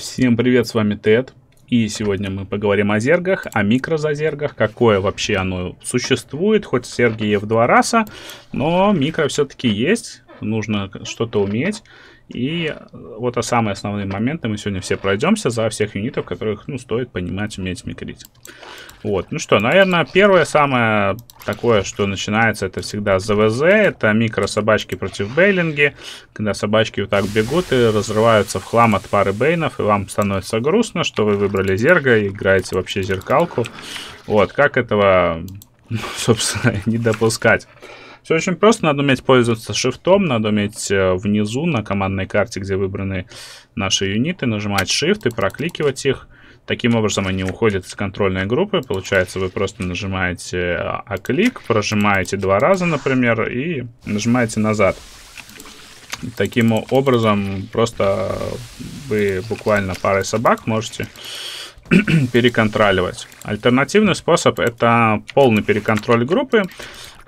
Всем привет, с вами Тед, и сегодня мы поговорим о зергах, о микрозазергах, какое вообще оно существует, хоть зерги и в два раса, но микро все-таки есть, нужно что-то уметь, и вот о самые основные моменты мы сегодня все пройдемся за всех юнитов, которых стоит понимать, уметь микрить. Вот, ну что, наверное, первое самое такое, что начинается, это всегда с ЗВЗ, это микрособачки против бейлинги, когда собачки вот так бегут и разрываются в хлам от пары бейнов, и вам становится грустно, что вы выбрали зерга и играете вообще зеркалку. Вот, как этого, собственно, не допускать. Все очень просто, надо уметь пользоваться шифтом, надо уметь внизу на командной карте, где выбраны наши юниты, нажимать shift и прокликивать их. Таким образом они уходят из контрольной группы, получается вы просто нажимаете А-клик, прожимаете два раза, например, и нажимаете назад. Таким образом просто вы буквально парой собак можете переконтроливать. Альтернативный способ — это полный переконтроль группы.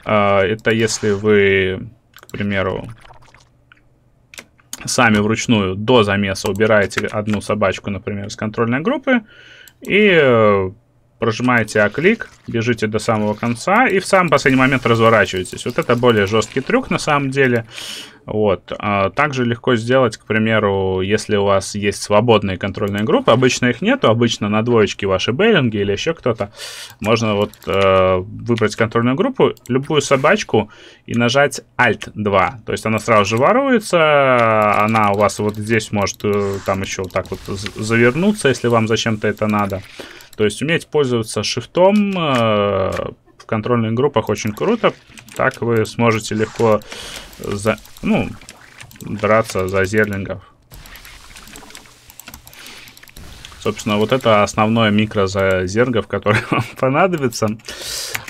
Это если вы, к примеру, сами вручную до замеса убираете одну собачку, например, с контрольной группы, и прожимаете А-клик, бежите до самого конца и в самый последний момент разворачиваетесь. Вот это более жесткий трюк на самом деле. Вот. Также легко сделать, к примеру, если у вас есть свободные контрольные группы, обычно их нету, обычно на двоечке ваши бейлинги или еще кто-то. Можно вот выбрать контрольную группу, любую собачку и нажать Alt 2. То есть она сразу же воруется, она у вас вот здесь может там еще вот так вот завернуться, если вам зачем-то это надо. То есть уметь пользоваться шифтом в контрольных группах очень круто. Так вы сможете легко драться за зерлингов. Собственно, вот это основное микро зергов, которое вам понадобится.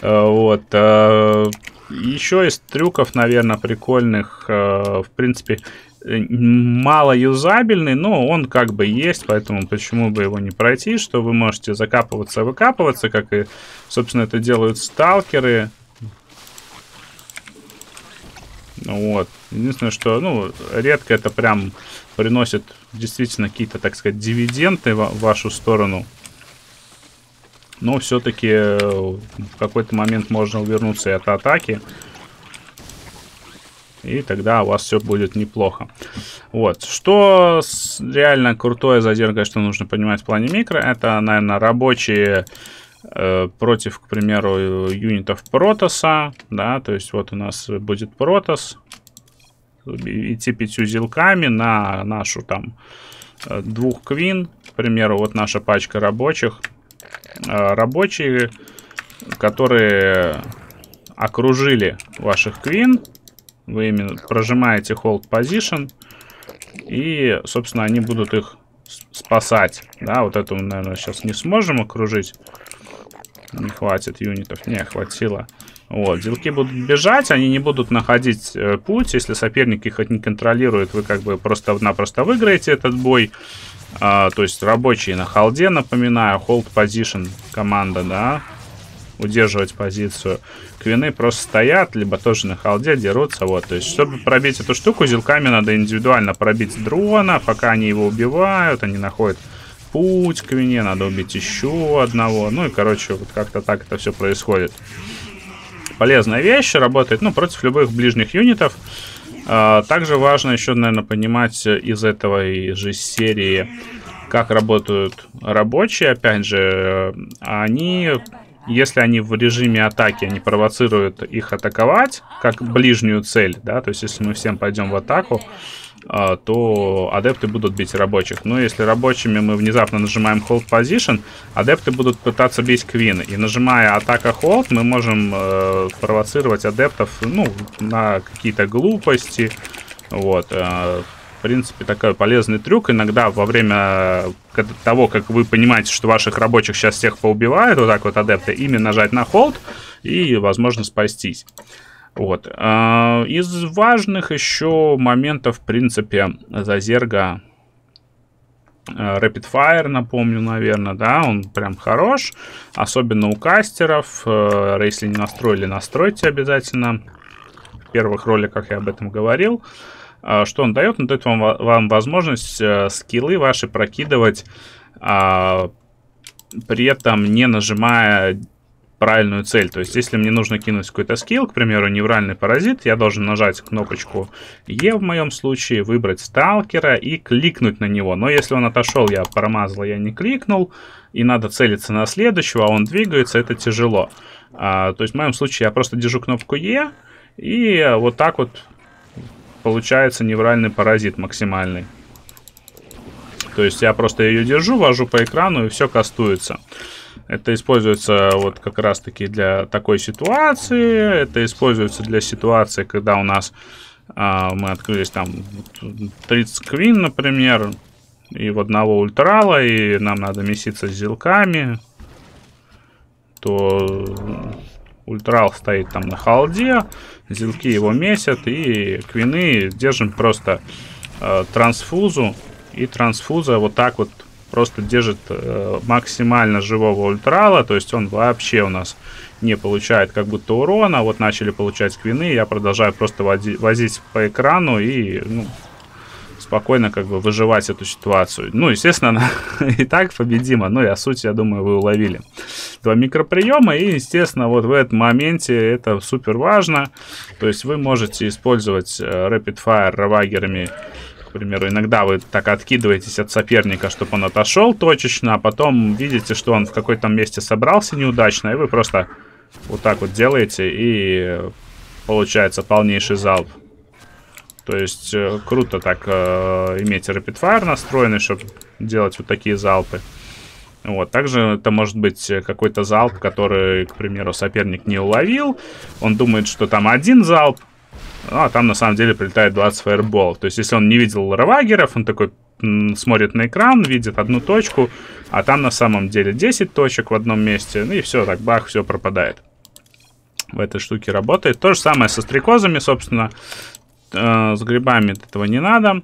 Вот. Еще из трюков, наверное, прикольных, в принципе, мало юзабельный, но он как бы есть, поэтому почему бы его не пройти, что вы можете закапываться, выкапываться, как и, собственно, это делают сталкеры. Вот. Единственное, что, редко это прям приносит действительно какие-то, так сказать, дивиденды в вашу сторону. Но все-таки в какой-то момент можно увернуться и от атаки. И тогда у вас все будет неплохо. Вот. Что реально крутое за зерга, что нужно понимать в плане микро, это, наверное, рабочие против, к примеру, юнитов протоса. Да, то есть вот у нас будет протос. Идти 5 зилками на нашу там 2 квин. К примеру, вот наша пачка рабочих. Рабочие, которые окружили ваших квин. Вы именно прожимаете hold position, и, собственно, они будут их спасать. Да, вот это мы, наверное, сейчас не сможем окружить. Не хватит юнитов. Не, хватило. Вот, зелки будут бежать, они не будут находить путь. Если соперник их не контролирует, вы как бы просто-напросто выиграете этот бой. То есть рабочие на холде, напоминаю, hold position команда, да. Удерживать позицию. Квины просто стоят, либо тоже на холде дерутся. Вот, то есть, чтобы пробить эту штуку, зилками надо индивидуально пробить дрона, пока они его убивают, они находят путь к квине, надо убить еще одного. Ну и, короче, вот как-то так это все происходит. Полезная вещь, работает, против любых ближних юнитов. Также важно еще, наверное, понимать из этой же серии, как работают рабочие. Опять же, если они в режиме атаки, они провоцируют их атаковать как ближнюю цель, да, то есть если мы всем пойдем в атаку, то адепты будут бить рабочих. Но если рабочими мы внезапно нажимаем hold position, адепты будут пытаться бить квин. И нажимая атака hold, мы можем провоцировать адептов, на какие-то глупости. Вот. В принципе, такой полезный трюк. Иногда во время того, как вы понимаете, что ваших рабочих сейчас всех поубивают, вот так вот адепты, ими нажать на холд и, возможно, спастись. Вот. Из важных еще моментов, в принципе, за зерга Rapid Fire, напомню, наверное, да, он прям хорош. Особенно у кастеров. Если не настроили, настройте обязательно. В первых роликах я об этом говорил. Что он дает? Он дает вам возможность скиллы ваши прокидывать, при этом не нажимая правильную цель. То есть, если мне нужно кинуть какой-то скилл, к примеру, невральный паразит, я должен нажать кнопочку Е в моем случае, выбрать сталкера и кликнуть на него. Но если он отошел, я промазал, я не кликнул, и надо целиться на следующего, а он двигается, это тяжело. То есть, в моем случае я просто держу кнопку Е, и вот так вот получается невральный паразит максимальный. То есть я просто ее держу, вожу по экрану, и все кастуется. Это используется вот как раз таки для такой ситуации. Это используется для ситуации, когда у нас мы открылись там 30 квин, например, и в одного ультрала, и нам надо меситься с зилками. То ультрал стоит там на халде, зилки его месят, и квины держим просто трансфузу. И трансфуза вот так вот просто держит максимально живого ультрала. То есть он вообще у нас не получает как будто урона. Вот начали получать квины. Я продолжаю просто возить по экрану и спокойно как бы выживать эту ситуацию. Ну, естественно, она и так победима. Ну и о сути, я думаю, вы уловили. Два микроприема. И, естественно, вот в этом моменте это супер важно. То есть вы можете использовать Rapid Fire равагерами. К примеру, иногда вы так откидываетесь от соперника, чтобы он отошел точечно, а потом видите, что он в какой-то месте собрался неудачно, и вы просто вот так вот делаете, и получается полнейший залп. То есть круто так иметь Rapid Fire настроенный, чтобы делать вот такие залпы. Вот, также это может быть какой-то залп, который, к примеру, соперник не уловил, он думает, что там один залп, а там на самом деле прилетает 20 фаерболов. То есть если он не видел равагеров, он такой смотрит на экран, видит одну точку, а там на самом деле 10 точек в одном месте. Ну и все, так бах, все пропадает. В этой штуке работает. То же самое со стрекозами, собственно. С грибами этого не надо.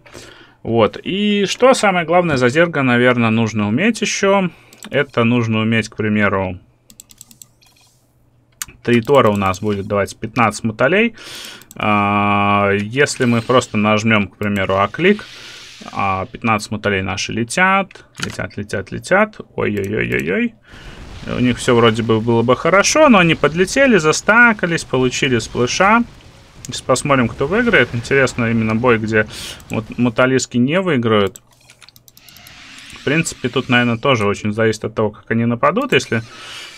Вот. И что самое главное за зерга, наверное, нужно уметь еще. Это нужно уметь, к примеру, 3 тора у нас будет давать 15 мотолей. Если мы просто нажмем, к примеру, А-клик, 15 мотолей наши летят. Ой-ой-ой-ой-ой. У них все вроде бы было бы хорошо, но они подлетели, застакались, получили сплэша. Сейчас посмотрим, кто выиграет. Интересно именно бой, где мотолиски не выиграют. В принципе, тут, наверное, тоже очень зависит от того, как они нападут. Если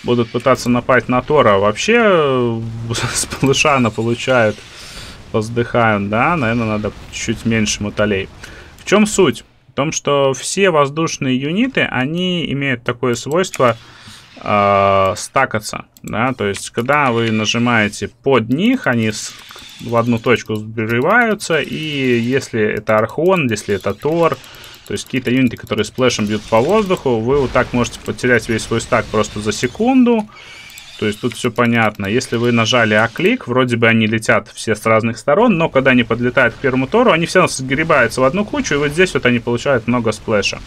будут пытаться напасть на Тора, вообще с полышана получают, поздыхают, да, наверное, надо чуть меньше мотолей. В чем суть? В том, что все воздушные юниты, они имеют такое свойство стакаться, да, то есть, когда вы нажимаете под них, они в одну точку сбиваются, и если это Архон, если это Тор, то есть какие-то юниты, которые сплэшем бьют по воздуху, вы вот так можете потерять весь свой стак просто за секунду. То есть тут все понятно. Если вы нажали А-клик, вроде бы они летят все с разных сторон, но когда они подлетают к первому тору, они все сгребаются в одну кучу, и вот здесь вот они получают много сплэша.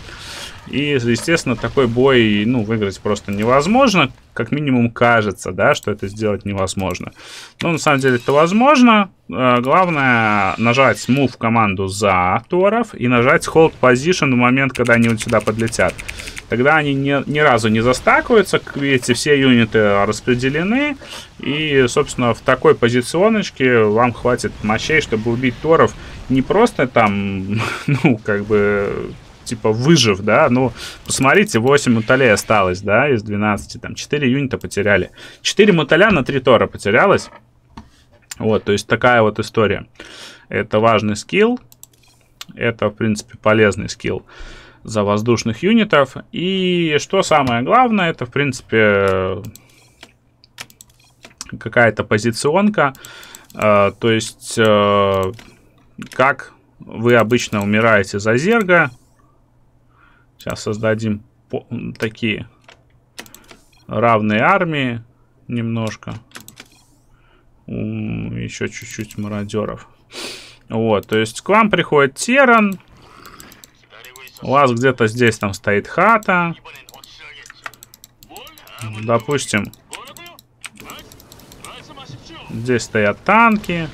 И, естественно, такой бой, ну, выиграть просто невозможно. Как минимум кажется, да, что это сделать невозможно. Но на самом деле это возможно. Главное нажать Move команду за Торов и нажать Hold Position в момент, когда они вот сюда подлетят. Тогда они ни разу не застакиваются. Видите, все юниты распределены. И, собственно, в такой позиционочке вам хватит мощей, чтобы убить Торов не просто там, ну, как бы... типа выжив, да, ну, посмотрите, 8 мотолей осталось, да, из 12, там, 4 юнита потеряли. 4 мотоля на 3 тора потерялось. Вот, то есть такая вот история. Это важный скилл. Это, в принципе, полезный скилл за воздушных юнитов. И что самое главное, это, в принципе, какая-то позиционка. То есть, как вы обычно умираете за зерга. Сейчас создадим такие равные армии немножко. Еще чуть-чуть мародеров. Вот, то есть к вам приходит Теран. У вас где-то здесь там стоит хата. Допустим, здесь стоят танки.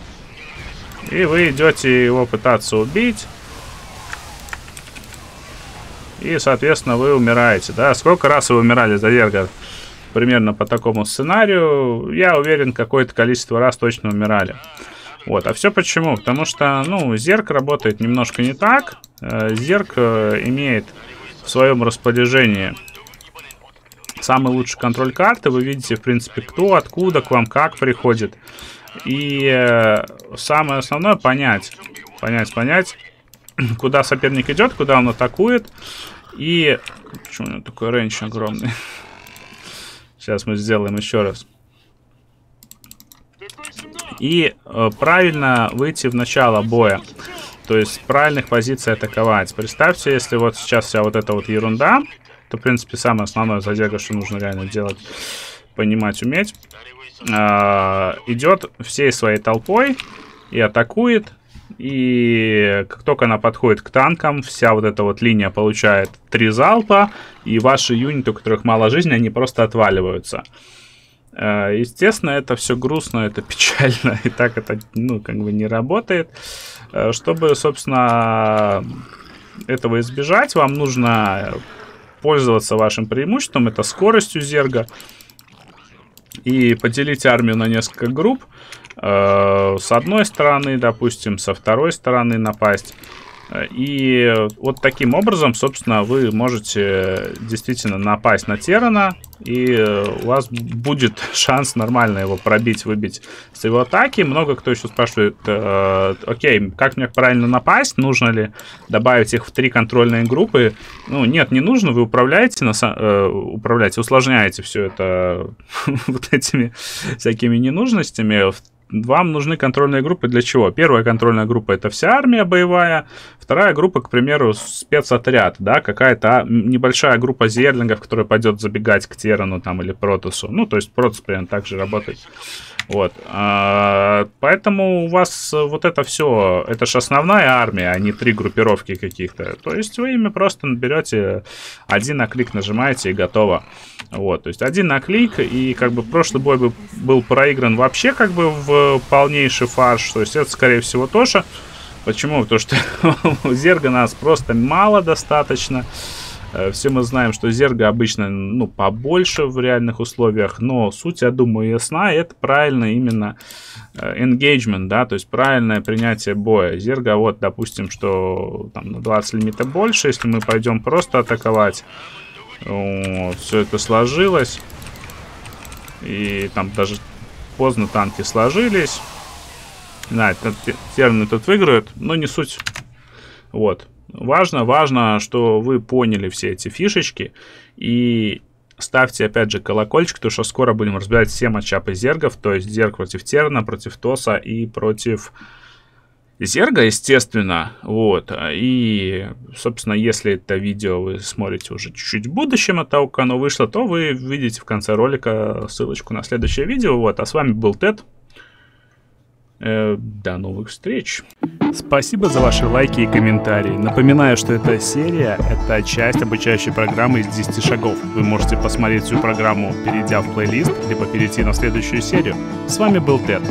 И вы идете его пытаться убить. И, соответственно, вы умираете. Да? Сколько раз вы умирали за Дерга? Примерно по такому сценарию. Я уверен, какое-то количество раз точно умирали. Вот. А все почему? Потому что, ну, Зерг работает немножко не так. Зерг имеет в своем распоряжении самый лучший контроль карты. Вы видите, в принципе, кто, откуда, к вам как приходит. И самое основное — понять, куда соперник идет, куда он атакует. И... Почему у него такой рейндж огромный? Сейчас мы сделаем еще раз. И правильно выйти в начало боя. То есть с правильных позиций атаковать. Представьте, если вот сейчас вся вот эта вот ерунда, то, в принципе, самое основное за Дерга, что нужно реально делать, понимать, уметь. Идет всей своей толпой и атакует. И как только она подходит к танкам, вся вот эта вот линия получает 3 залпа, и ваши юниты, у которых мало жизни, они просто отваливаются. Естественно, это все грустно, это печально, и так это, ну, как бы не работает. Чтобы, собственно, этого избежать, вам нужно пользоваться вашим преимуществом, это скоростью Зерга, и поделить армию на несколько групп. С одной стороны, допустим, со второй стороны напасть. И вот таким образом, собственно, вы можете действительно напасть на Террана, и у вас будет шанс нормально его пробить, выбить с его атаки. Много кто еще спрашивает, окей, как мне правильно напасть? Нужно ли добавить их в 3 контрольные группы? Ну, нет, не нужно, вы управляете, усложняете все это вот этими всякими ненужностями. Вам нужны контрольные группы для чего? Первая контрольная группа — это вся армия боевая. Вторая группа, к примеру, спецотряд, да, какая-то небольшая группа зерлингов, которая пойдет забегать к Террану там или Протосу. Ну, то есть Протос примерно так же работает. Вот. Поэтому у вас вот это все, это же основная армия, а не 3 группировки каких-то. То есть вы ими просто берете, один на клик нажимаете и готово. Вот, то есть один на клик, и как бы прошлый бой был проигран вообще как бы в полнейший фарш. То есть это, скорее всего, тоже. Почему? Потому что у Зерга нас просто мало достаточно. Все мы знаем, что Зерга обычно, ну, побольше в реальных условиях, но суть, я думаю, ясна. Это правильно именно engagement, да, то есть правильное принятие боя. Зерга, вот, допустим, что там на 20 лимита больше, если мы пойдем просто атаковать. Вот, все это сложилось. И там даже поздно танки сложились. Да, термин тут выиграют, но не суть. Вот. Важно, что вы поняли все эти фишечки. И ставьте, опять же, колокольчик, потому что скоро будем разбирать все матчапы зергов. То есть зерг против Терна, против Тоса и против Зерга, естественно. Вот. И, собственно, если это видео вы смотрите уже чуть-чуть в будущем от того, как оно вышло, то вы видите в конце ролика ссылочку на следующее видео. Вот. А с вами был Тед. До новых встреч. Спасибо за ваши лайки и комментарии. Напоминаю, что эта серия — это часть обучающей программы из 10 шагов. Вы можете посмотреть всю программу, перейдя в плейлист, либо перейти на следующую серию. С вами был Тед.